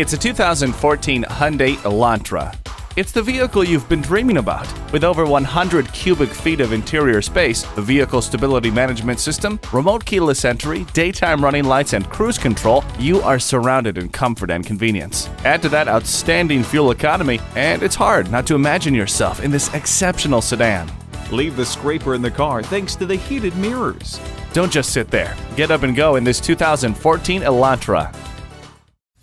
It's a 2014 Hyundai Elantra. It's the vehicle you've been dreaming about. With over 100 cubic feet of interior space, a vehicle stability management system, remote keyless entry, daytime running lights and cruise control, you are surrounded in comfort and convenience. Add to that outstanding fuel economy, and it's hard not to imagine yourself in this exceptional sedan. Leave the scraper in the car thanks to the heated mirrors. Don't just sit there. Get up and go in this 2014 Elantra.